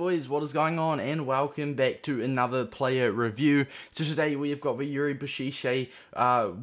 boys, what is going on, and welcome back to another player review. So today we have got the Yuri Berchiche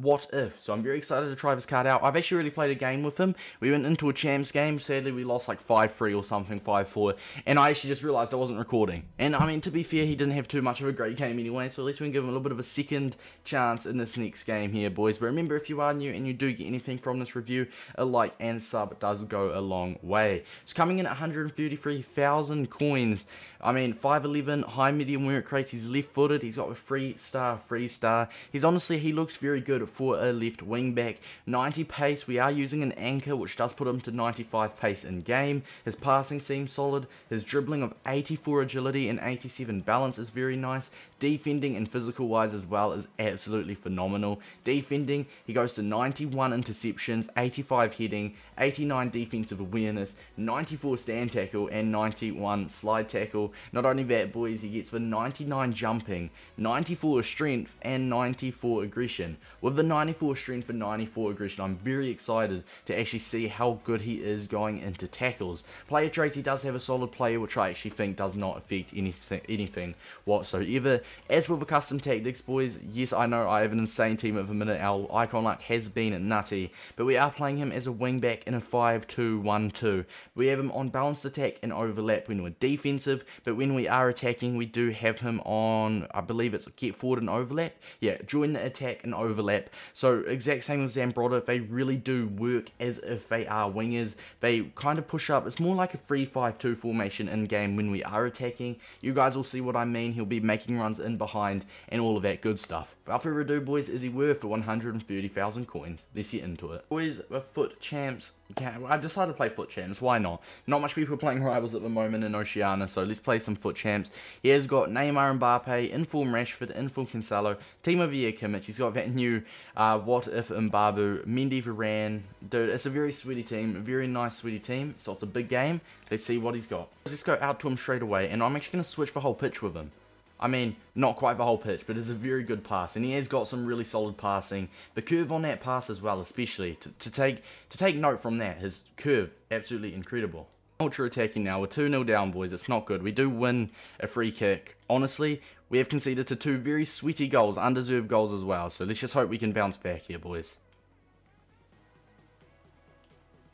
what if, so I'm very excited to try this card out. I've actually already played a game with him. We went into a champs game, sadly we lost like 5-3 or something, 5-4, and I actually just realized I wasn't recording. And I mean, to be fair, he didn't have too much of a great game anyway, so at least we can give him a little bit of a second chance in this next game here, boys. But remember, if you are new and you do get anything from this review, a like and sub does go a long way. It's coming in at 133,000 coins. I mean, 5'11", high medium work rates, he's left footed, he's got a free star. He's honestly, he looks very good for a left wing back. 90 pace, we are using an anchor, which does put him to 95 pace in game. His passing seems solid, his dribbling of 84 agility and 87 balance is very nice. Defending and physical wise as well is absolutely phenomenal. Defending, he goes to 91 interceptions, 85 heading, 89 defensive awareness, 94 stand tackle and 91 slide tackle. Not only that, boys, he gets the 99 jumping, 94 strength and 94 aggression. With the 94 strength and 94 aggression, I'm very excited to actually see how good he is going into tackles. Player traits, he does have a solid player, which I actually think does not affect anything whatsoever. As for the custom tactics, boys, yes, I know I have an insane team at the minute. Our icon luck has been nutty, but we are playing him as a wing back in a 5-2-1-2. We have him on balanced attack and overlap when we're defensive, but when we are attacking, we do have him on, I believe it's get forward and overlap. Yeah, join the attack and overlap. So exact same with Zambrotta, they really do work as if they are wingers. They kind of push up. It's more like a 3-5-2 formation in game when we are attacking. You guys will see what I mean. He'll be making runs in behind and all of that good stuff. Without further ado, boys, is he worth for 130,000 coins? Let's get into it. Boys, the foot champs. I decided to play foot champs, why not? Not much people are playing rivals at the moment in Oceania, so let's play some foot champs. He has got Neymar and Mbappe, in-form Rashford, in-form Kinsalo, team of the year Kimmich. He's got that new what if Mbabu, Mendy, Varane. Dude, it's a very sweaty team, a very nice sweaty team, so it's a big game. Let's see what he's got. Let's go out to him straight away, and I'm actually going to switch the whole pitch with him. I mean, not quite the whole pitch, but it's a very good pass, and he has got some really solid passing. The curve on that pass as well, especially, to take note from that, his curve, absolutely incredible. Ultra attacking now, we're 2-0 down, boys, it's not good. We do win a free kick. Honestly, we have conceded to two very sweaty goals, undeserved goals as well, so let's just hope we can bounce back here, boys.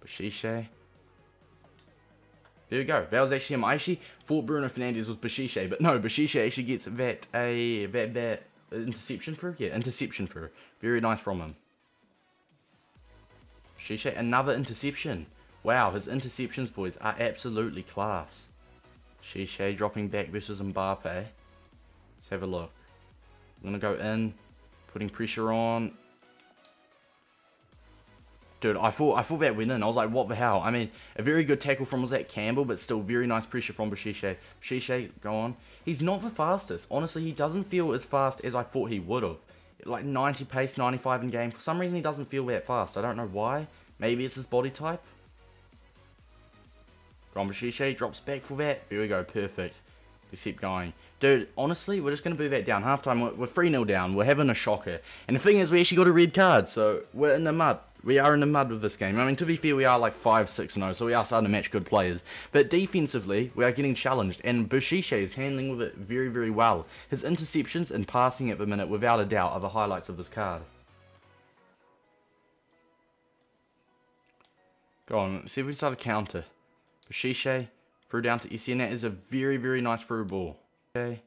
Berchiche. There we go. That was actually him. I actually thought Bruno Fernandes was Berchiche, but no, Berchiche actually gets that interception through. Yeah, interception through. Very nice from him. Berchiche, another interception. Wow, his interceptions, boys, are absolutely class. Berchiche dropping back versus Mbappe. Let's have a look. I'm gonna go in, putting pressure on. Dude, I thought that went in. I was like, what the hell? I mean, a very good tackle from, was that Campbell, but still very nice pressure from Berchiche. Berchiche, go on. He's not the fastest. Honestly, he doesn't feel as fast as I thought he would have. Like 90 pace, 95 in game. For some reason, he doesn't feel that fast. I don't know why. Maybe it's his body type. Go on, Berchiche drops back for that. There we go, perfect. Let's keep going. Dude, honestly, we're just going to move that down. Halftime, we're 3-0 down. We're having a shocker. And the thing is, we actually got a red card, so we're in the mud. We are in the mud with this game. I mean, to be fair, we are like 5-6-0, so we are starting to match good players. But defensively, we are getting challenged, and Berchiche is handling with it very, very well. His interceptions and passing at the minute, without a doubt, are the highlights of his card. Go on, let's see if we start a counter. Berchiche, through down to Essiena, is a very, very nice through ball. Okay.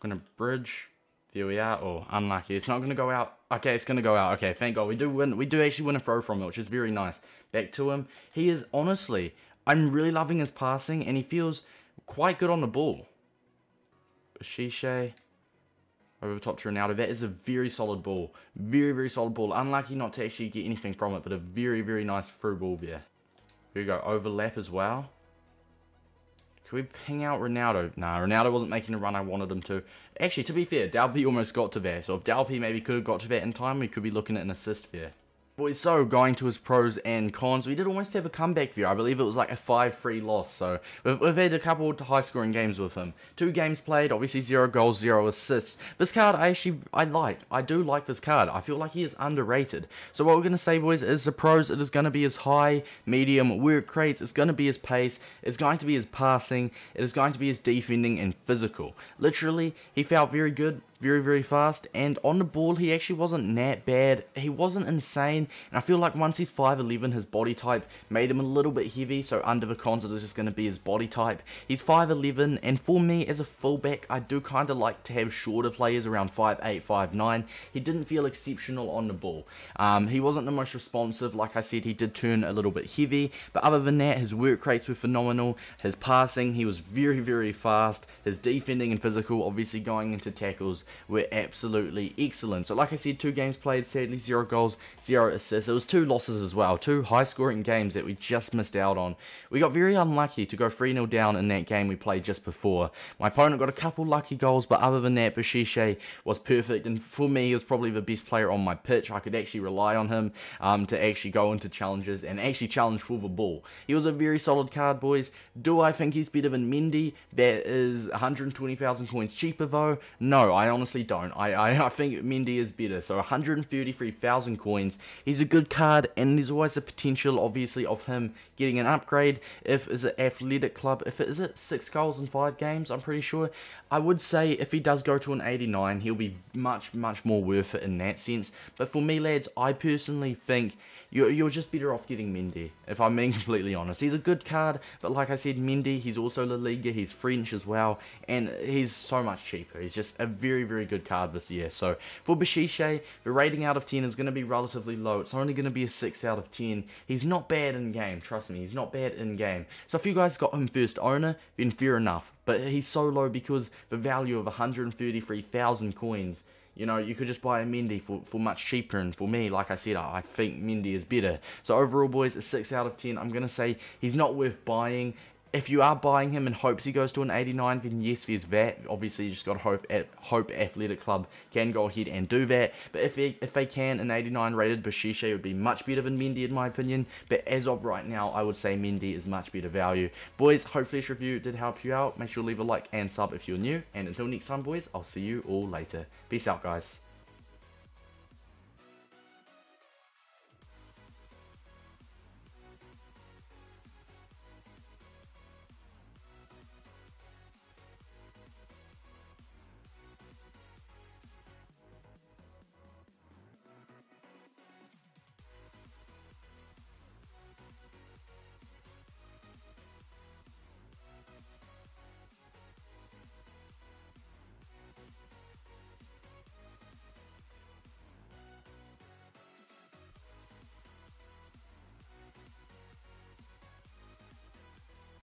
I'm going to bridge. There we are. Oh, unlucky. It's not going to go out. Okay, it's going to go out. Okay, thank God. We do win. We do actually win a throw from it, which is very nice. Back to him. He is, honestly, I'm really loving his passing, and he feels quite good on the ball. Berchiche. Over the top to Ronaldo. That is a very solid ball. Very, very solid ball. Unlucky not to actually get anything from it, but a very, very nice through ball there. There you go. Overlap as well. Can we ping out Ronaldo? Nah, Ronaldo wasn't making the run I wanted him to. Actually, to be fair, Dalby almost got to there. So if Dalby maybe could have got to that in time, we could be looking at an assist there. Boy, so going to his pros and cons, we did almost have a comeback there. I believe it was like a 5-3 loss, so we've had a couple of high-scoring games with him. 2 games played, obviously 0 goals, 0 assists. This card, I like. I do like this card. I feel like he is underrated. So what we're going to say, boys, is the pros. It is going to be his high, medium, work rates. It's going to be his pace. It's going to be his passing. It is going to be his defending and physical. Literally, he felt very good. Very, very fast, and on the ball, he actually wasn't that bad. He wasn't insane, and I feel like once he's 5'11", his body type made him a little bit heavy, so under the cons, it is just going to be his body type. He's 5'11", and for me, as a fullback, I do kind of like to have shorter players around 5'8", 5'9". He didn't feel exceptional on the ball. He wasn't the most responsive. Like I said, he did turn a little bit heavy, but other than that, his work rates were phenomenal. His passing, he was very, very fast. His defending and physical, obviously going into tackles, were absolutely excellent. So like I said, 2 games played, sadly 0 goals, 0 assists. It was 2 losses as well, 2 high-scoring games that we just missed out on. We got very unlucky to go 3-0 down in that game we played just before. My opponent got a couple lucky goals, but other than that, Berchiche was perfect, and for me, he was probably the best player on my pitch. I could actually rely on him to actually go into challenges and actually challenge for the ball. He was a very solid card, boys. Do I think he's better than Mendy? That is 120,000 coins cheaper, though. No, I honestly don't. I think Mendy is better. So 133,000 coins. He's a good card, and there's always a potential, obviously, of him getting an upgrade. If it's an athletic club, if it is it 6 goals in 5 games, I'm pretty sure. I would say if he does go to an 89, he'll be much, much more worth it in that sense. But for me, lads, I personally think you're just better off getting Mendy, if I'm being completely honest. He's a good card, but like I said, Mendy, he's also La Liga, he's French as well, and he's so much cheaper. He's just a very good card this year. So for Berchiche, the rating out of 10 is going to be relatively low. It's only going to be a 6 out of 10. He's not bad in game, trust me, he's not bad in game. So if you guys got him first owner, then fair enough, but he's so low because the value of 133,000 coins. You know, you could just buy a Mendy for much cheaper, and for me, like I said, I think Mendy is better. So overall, boys, a 6 out of 10. I'm going to say he's not worth buying. If you are buying him in hopes he goes to an 89, then yes, there's that. Obviously, you just got to hope Athletic Club can go ahead and do that. But if they can, an 89 rated Berchiche would be much better than Mendy, in my opinion. But as of right now, I would say Mendy is much better value. Boys, hopefully this review did help you out. Make sure to leave a like and sub if you're new. And until next time, boys, I'll see you all later. Peace out, guys.